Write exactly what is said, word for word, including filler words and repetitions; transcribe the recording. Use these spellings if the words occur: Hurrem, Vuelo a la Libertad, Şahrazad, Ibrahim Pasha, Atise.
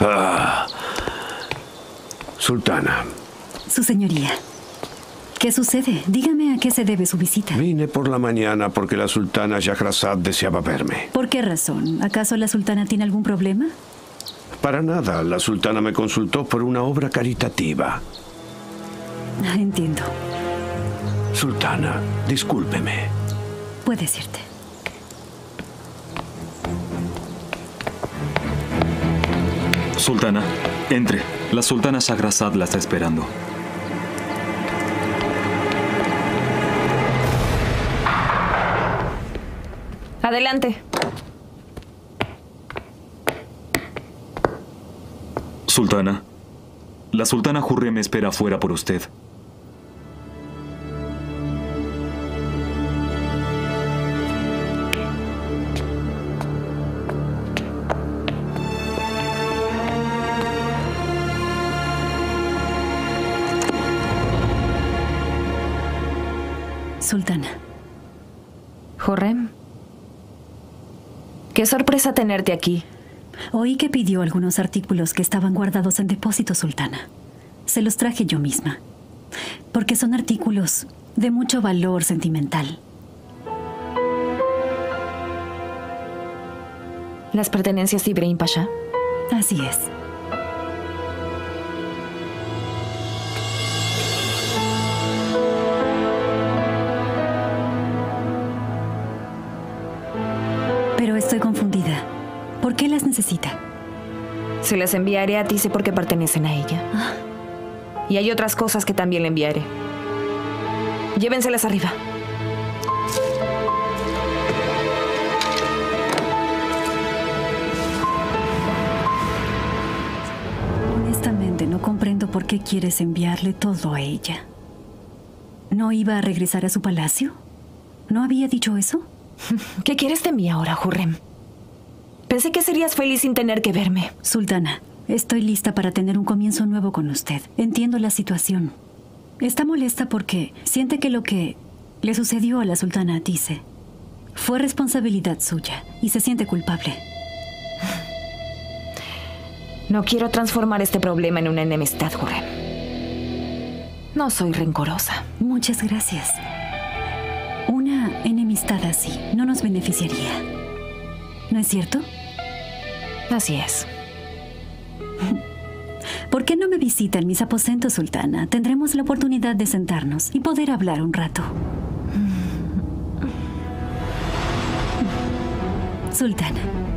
Ah. Sultana. Su señoría. ¿Qué sucede? Dígame a qué se debe su visita. Vine por la mañana porque la sultana Şahrazad deseaba verme. ¿Por qué razón? ¿Acaso la sultana tiene algún problema? Para nada. La sultana me consultó por una obra caritativa. Ah, entiendo. Sultana, discúlpeme. Puedes irte. Sultana, entre. La sultana Şahrazad la está esperando. Adelante. Sultana, la sultana Hurrem me espera afuera por usted. Sultana. Hurrem. Qué sorpresa tenerte aquí. Oí que pidió algunos artículos que estaban guardados en depósito, Sultana. Se los traje yo misma, porque son artículos de mucho valor sentimental. ¿Las pertenencias de Ibrahim Pasha? Así es. Pero estoy confundida. ¿Por qué las necesita? Se las enviaré a ti, sé por qué pertenecen a ella. Ah. Y hay otras cosas que también le enviaré. Llévenselas arriba. Honestamente, no comprendo por qué quieres enviarle todo a ella. ¿No iba a regresar a su palacio? ¿No había dicho eso? ¿Qué quieres de mí ahora, Hurrem? Pensé que serías feliz sin tener que verme. Sultana, estoy lista para tener un comienzo nuevo con usted. Entiendo la situación. Está molesta porque siente que lo que le sucedió a la sultana Atise fue responsabilidad suya y se siente culpable. No quiero transformar este problema en una enemistad, Hurrem. No soy rencorosa. Muchas gracias. Una enemistad así no nos beneficiaría. ¿No es cierto? Así es. ¿Por qué no me visita en mis aposentos, Sultana? Tendremos la oportunidad de sentarnos y poder hablar un rato. Sultana.